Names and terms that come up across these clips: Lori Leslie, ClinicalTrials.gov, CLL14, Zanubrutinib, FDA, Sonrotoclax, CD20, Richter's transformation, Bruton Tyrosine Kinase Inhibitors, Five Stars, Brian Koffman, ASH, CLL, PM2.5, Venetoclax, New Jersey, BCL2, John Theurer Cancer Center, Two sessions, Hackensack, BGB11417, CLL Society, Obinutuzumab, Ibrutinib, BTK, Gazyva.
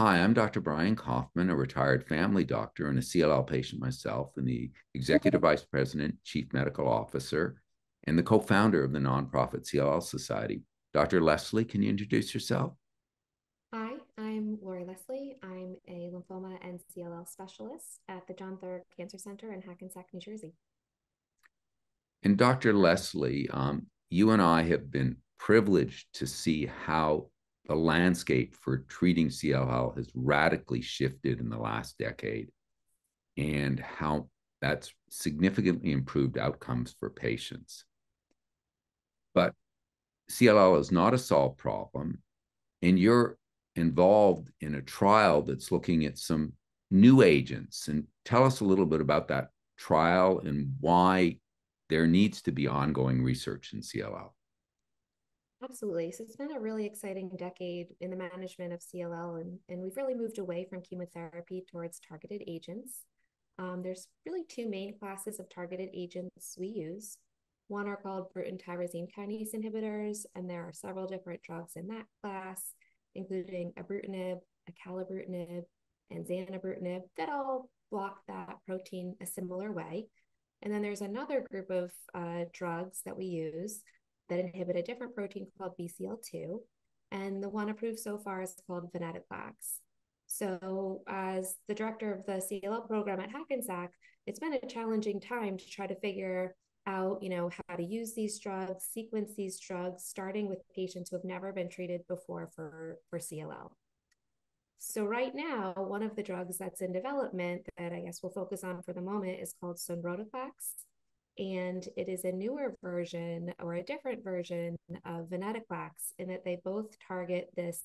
Hi, I'm Dr. Brian Koffman, a retired family doctor and a CLL patient myself, and the Executive Vice President, Chief Medical Officer, and the co-founder of the nonprofit CLL Society. Dr. Leslie, can you introduce yourself? Hi, I'm Lori Leslie. I'm a lymphoma and CLL specialist at the John Theurer Cancer Center in Hackensack, New Jersey. And Dr. Leslie, you and I have been privileged to see how the landscape for treating CLL has radically shifted in the last decade, and how that's significantly improved outcomes for patients. But CLL is not a solved problem, and you're involved in a trial that's looking at some new agents. And tell us a little bit about that trial and why there needs to be ongoing research in CLL. Absolutely. So it's been a really exciting decade in the management of CLL, and we've really moved away from chemotherapy towards targeted agents. There's really two main classes of targeted agents we use. One are called Bruton Tyrosine Kinase Inhibitors, and there are several different drugs in that class, including Ibrutinib, Acalabrutinib, and Zanubrutinib that all block that protein a similar way. And then there's another group of drugs that we use that inhibit a different protein called BCL2, and the one approved so far is called Venetoclax. So as the director of the CLL program at Hackensack, it's been a challenging time to try to figure out, how to use these drugs, sequence these drugs, starting with patients who have never been treated before for CLL. So right now, one of the drugs that's in development that I guess we'll focus on for the moment is called Sonrotoclax. And it is a newer version, or a different version, of Venetoclax, in that they both target this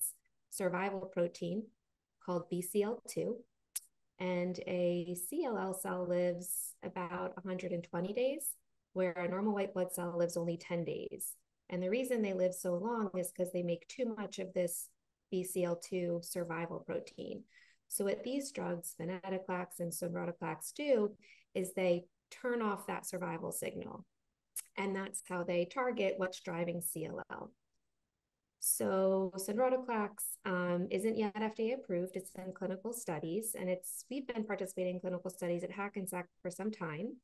survival protein called BCL2. And a CLL cell lives about 120 days, where a normal white blood cell lives only 10 days. And the reason they live so long is because they make too much of this BCL2 survival protein. So what these drugs, Venetoclax and Sonrotoclax, do is they turn off that survival signal. And that's how they target what's driving CLL. So Sonrotoclax isn't yet FDA approved. It's in clinical studies, and we've been participating in clinical studies at Hackensack for some time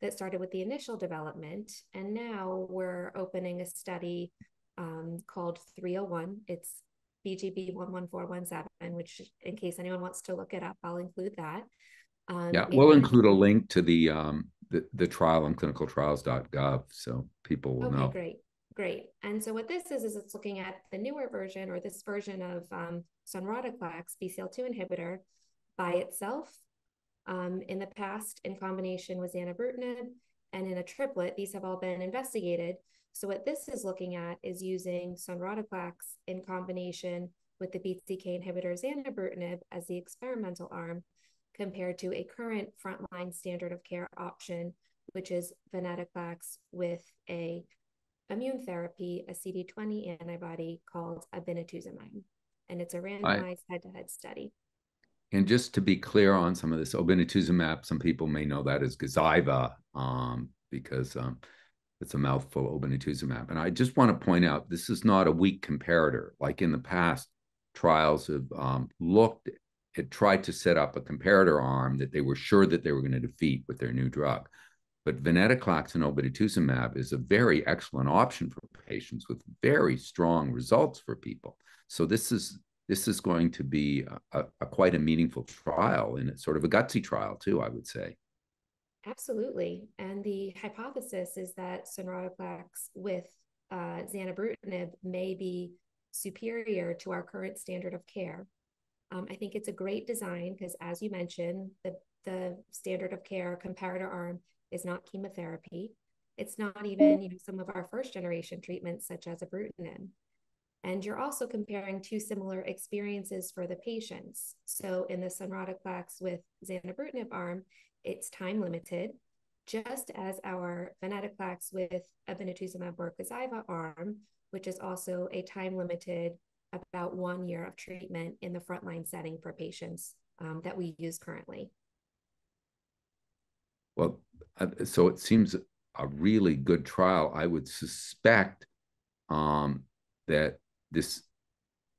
that started with the initial development. And now we're opening a study called 301. It's BGB11417, which, in case anyone wants to look it up, I'll include that. Yeah, we'll include a link to the trial on ClinicalTrials.gov, so people will know. Okay, great. And so what this is it's looking at the newer version, or this version of Sonrotoclax, BCL2 inhibitor, by itself. In the past, in combination with Zanubrutinib, and in a triplet. These have all been investigated. So what this is looking at is using Sonrotoclax in combination with the BTK inhibitor Zanubrutinib as the experimental arm, compared to a current frontline standard of care option, which is Venetoclax with an immune therapy, a CD20 antibody called Obinutuzumab. And it's a randomized head-to-head study. And just to be clear on some of this, Obinutuzumab, some people may know that as Gazyva, because it's a mouthful, Obinutuzumab. And I just want to point out, this is not a weak comparator. Like in the past, trials have tried to set up a comparator arm that they were sure that they were going to defeat with their new drug. But Venetoclax and Obinutuzumab is a very excellent option for patients with very strong results for people. So this is going to be a quite a meaningful trial, and it's sort of a gutsy trial too, I would say. Absolutely. And the hypothesis is that Sonrotoclax with Zanubrutinib may be superior to our current standard of care. I think it's a great design because, as you mentioned, the standard of care comparator arm is not chemotherapy. It's not even some of our first generation treatments, such as Ibrutinib. And you're also comparing two similar experiences for the patients. So in the Sonrotoclax with Zanubrutinib arm, it's time limited, just as our Venetoclax with Obinutuzumab or Gazyva arm, which is also a time limited, about 1 year of treatment in the frontline setting for patients that we use currently. Well, so it seems a really good trial. I would suspect that the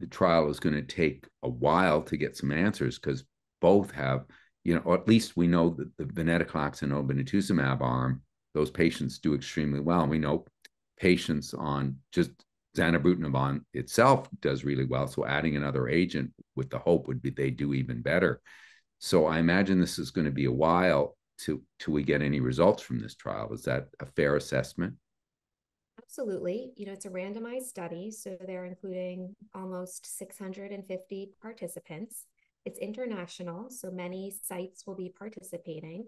trial is going to take a while to get some answers, because both have, you know, or at least we know that the venetoclax and obinutuzumab arm, those patients do extremely well. And we know patients on just zanubrutinib on itself does really well. So adding another agent with the hope would be they do even better. So I imagine this is going to be a while till we get any results from this trial. Is that a fair assessment? Absolutely. You know, it's a randomized study, so they're including almost 650 participants. It's international, so many sites will be participating.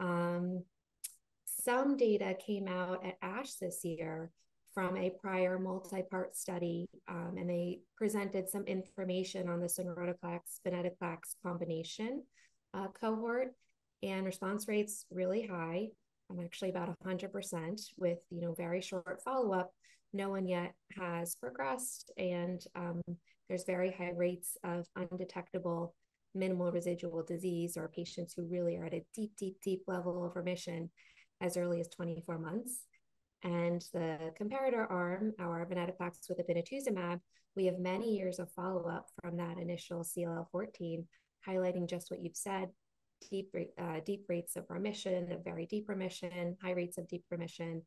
Some data came out at ASH this year from a prior multi-part study, and they presented some information on the sonrotoclax venetoclax combination cohort, and response rates really high. Actually about 100% with, you know, very short follow-up. No one yet has progressed, and there's very high rates of undetectable minimal residual disease, or patients who really are at a deep, deep, deep level of remission as early as 24 months. And the comparator arm, our venetoclax with ibinituzumab, we have many years of follow-up from that initial CLL14, highlighting just what you've said. Deep rates of remission, of very deep remission, high rates of deep remission,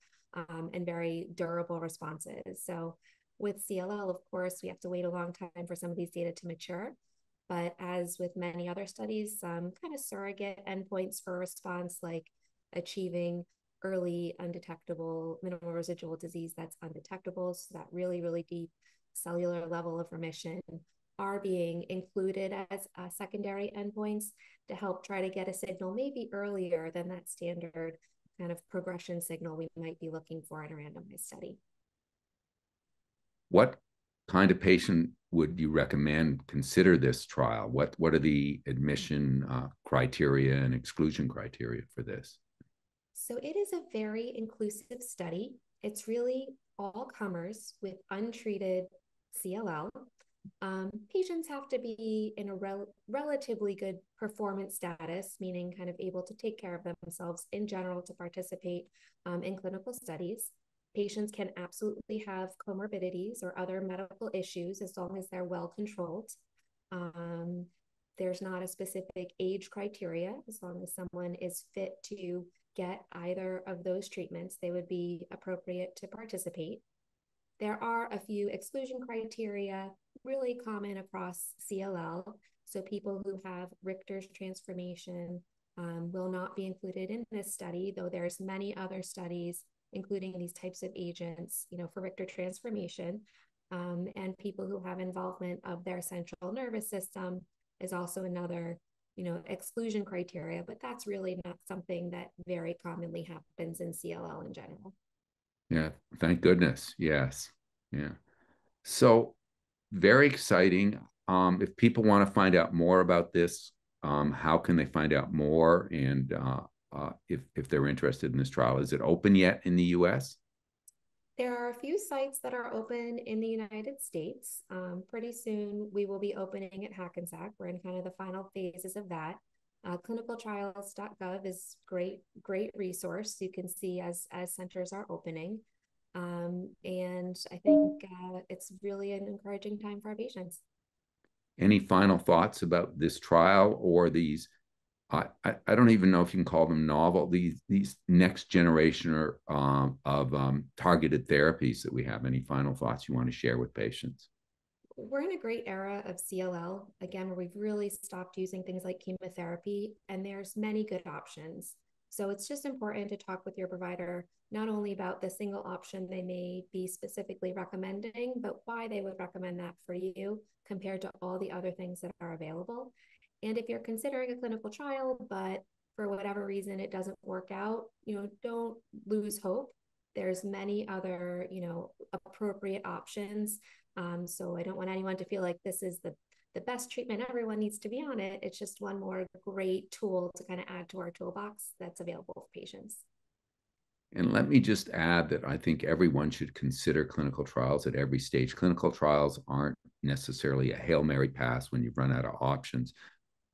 and very durable responses. So with CLL, of course, we have to wait a long time for some of these data to mature. But as with many other studies, some kind of surrogate endpoints for response, like achieving early undetectable minimal residual disease that's undetectable, so that really, really deep cellular level of remission, are being included as secondary endpoints to help try to get a signal maybe earlier than that standard kind of progression signal we might be looking for in a randomized study. What kind of patient would you recommend consider this trial? What are the admission criteria and exclusion criteria for this? So it is a very inclusive study. It's really all comers with untreated CLL. Patients have to be in a relatively good performance status, meaning kind of able to take care of themselves in general to participate in clinical studies. Patients can absolutely have comorbidities or other medical issues as long as they're well controlled. There's not a specific age criteria. As long as someone is fit to get either of those treatments, they would be appropriate to participate. There are a few exclusion criteria really common across CLL. So people who have Richter's transformation will not be included in this study, though there's many other studies, including these types of agents, you know, for Richter transformation. And people who have involvement of their central nervous system is also another, you know, exclusion criteria, but that's really not something that very commonly happens in CLL in general. Yeah, thank goodness. Yes. Yeah. So very exciting. If people want to find out more about this, how can they find out more? And if they're interested in this trial, is it open yet in the U.S.? There are a few sites that are open in the United States. Pretty soon we will be opening at Hackensack. We're in kind of the final phases of that. ClinicalTrials.gov is great resource. You can see as centers are opening. And I think it's really an encouraging time for our patients. Any final thoughts about this trial or these, I don't even know if you can call them novel, these next generation or, of targeted therapies that we have? Any final thoughts you want to share with patients? We're in a great era of CLL, again, where we've really stopped using things like chemotherapy, and there's many good options. So it's just important to talk with your provider, not only about the single option they may be specifically recommending, but why they would recommend that for you compared to all the other things that are available. And if you're considering a clinical trial, but for whatever reason it doesn't work out, you know, don't lose hope. There's many other, you know, appropriate options. So I don't want anyone to feel like this is the best treatment. Everyone needs to be on it. It's just one more great tool to kind of add to our toolbox that's available for patients. And let me just add that I think everyone should consider clinical trials at every stage. Clinical trials aren't necessarily a Hail Mary pass when you've run out of options.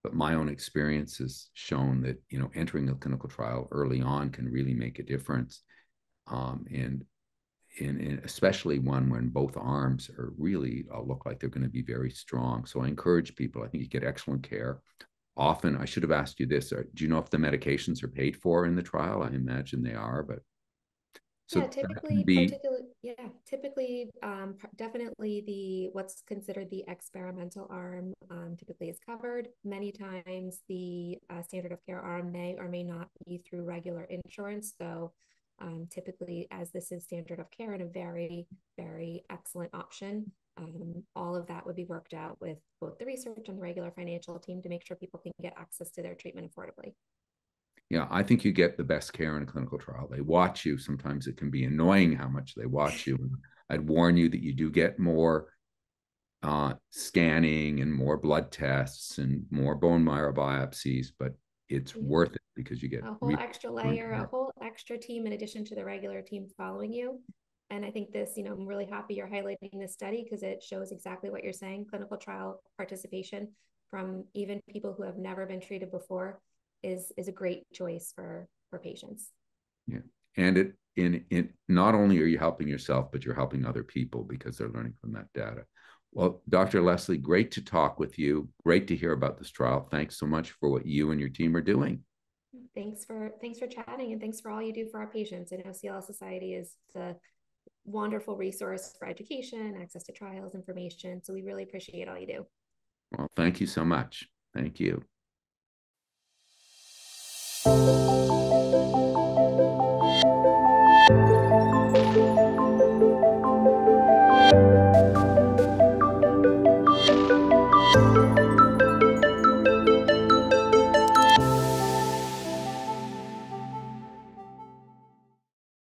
But my own experience has shown that, you know, entering a clinical trial early on can really make a difference. And especially one when both arms are really look like they're going to be very strong. So I encourage people, I think you get excellent care. Often, I should have asked you this, do you know if the medications are paid for in the trial? I imagine they are, but. So yeah, typically, definitely what's considered the experimental arm typically is covered. Many times the standard of care arm may or may not be through regular insurance. So typically, as this is standard of care and a very, very excellent option, all of that would be worked out with both the research and the regular financial team to make sure people can get access to their treatment affordably. Yeah, I think you get the best care in a clinical trial. They watch you. Sometimes it can be annoying how much they watch you. I'd warn you that you do get more scanning and more blood tests and more bone marrow biopsies, but it's worth it because you get a whole extra layer, a whole extra team in addition to the regular team following you. And I think this, you know, I'm really happy you're highlighting this study because it shows exactly what you're saying. Clinical trial participation from even people who have never been treated before is a great choice for patients. Yeah, and it not only are you helping yourself, but you're helping other people because they're learning from that data. Well, Dr. Leslie, great to talk with you. Great to hear about this trial. Thanks so much for what you and your team are doing. Thanks for chatting, and thanks for all you do for our patients. I know CLL Society is a wonderful resource for education, access to trials, information. So we really appreciate all you do. Well, thank you so much. Thank you.